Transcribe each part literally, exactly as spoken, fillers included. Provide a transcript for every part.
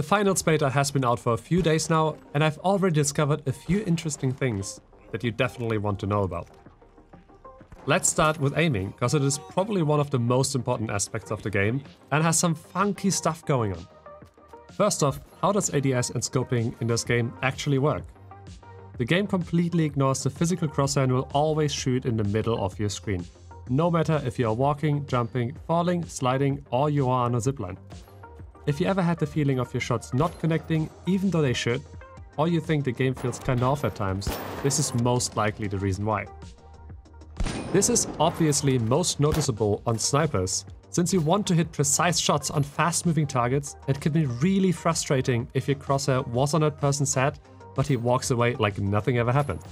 The Finals beta has been out for a few days now, and I've already discovered a few interesting things that you definitely want to know about. Let's start with aiming, because it is probably one of the most important aspects of the game and has some funky stuff going on. First off, how does A D S and scoping in this game actually work? The game completely ignores the physical crosshair and will always shoot in the middle of your screen, no matter if you are walking, jumping, falling, sliding, or you are on a zipline. If you ever had the feeling of your shots not connecting, even though they should, or you think the game feels kinda off at times, this is most likely the reason why. This is obviously most noticeable on snipers, since you want to hit precise shots on fast-moving targets. It can be really frustrating if your crosshair was on that person's head, but he walks away like nothing ever happened.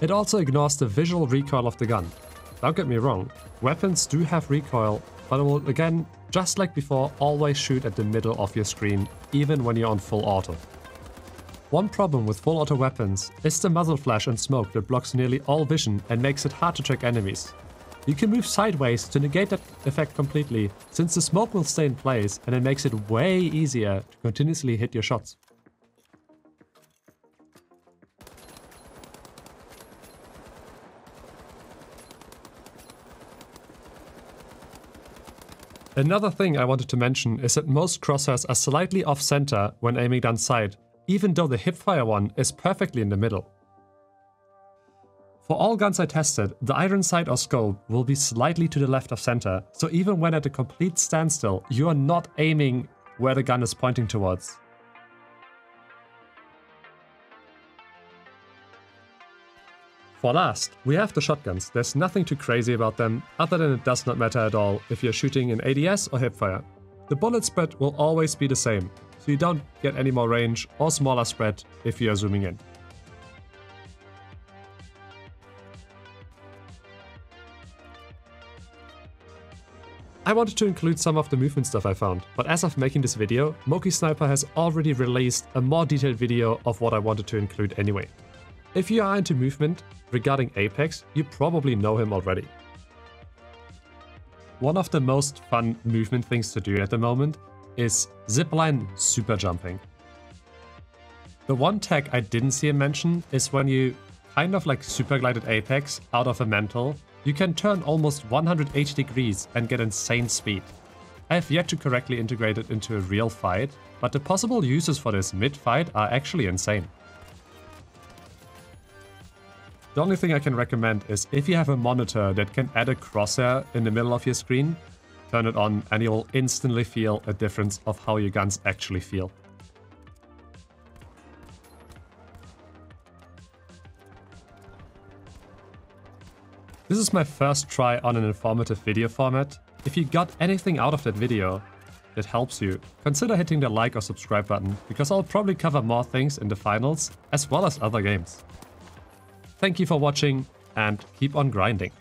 It also ignores the visual recoil of the gun. Don't get me wrong, weapons do have recoil, but it will again, just like before, always shoot at the middle of your screen, even when you're on full auto. One problem with full auto weapons is the muzzle flash and smoke that blocks nearly all vision and makes it hard to track enemies. You can move sideways to negate that effect completely, since the smoke will stay in place and it makes it way easier to continuously hit your shots. Another thing I wanted to mention is that most crosshairs are slightly off-center when aiming down sight, even though the hipfire one is perfectly in the middle. For all guns I tested, the iron sight or scope will be slightly to the left of center, so even when at a complete standstill, you are not aiming where the gun is pointing towards. For last, we have the shotguns. There's nothing too crazy about them, other than it does not matter at all if you're shooting in A D S or hipfire. The bullet spread will always be the same, so you don't get any more range or smaller spread if you're zooming in. I wanted to include some of the movement stuff I found, but as of making this video, Mokeysniper has already released a more detailed video of what I wanted to include anyway. If you are into movement regarding Apex, you probably know him already. One of the most fun movement things to do at the moment is zipline super jumping. The one tech I didn't see him mention is when you kind of like super glided Apex out of a mantle, you can turn almost one hundred eighty degrees and get insane speed. I have yet to correctly integrate it into a real fight, but the possible uses for this mid-fight are actually insane. The only thing I can recommend is if you have a monitor that can add a crosshair in the middle of your screen, turn it on and you will instantly feel a difference of how your guns actually feel. This is my first try on an informative video format. If you got anything out of that video that helps you, consider hitting the like or subscribe button, because I'll probably cover more things in the finals as well as other games. Thank you for watching, and keep on grinding.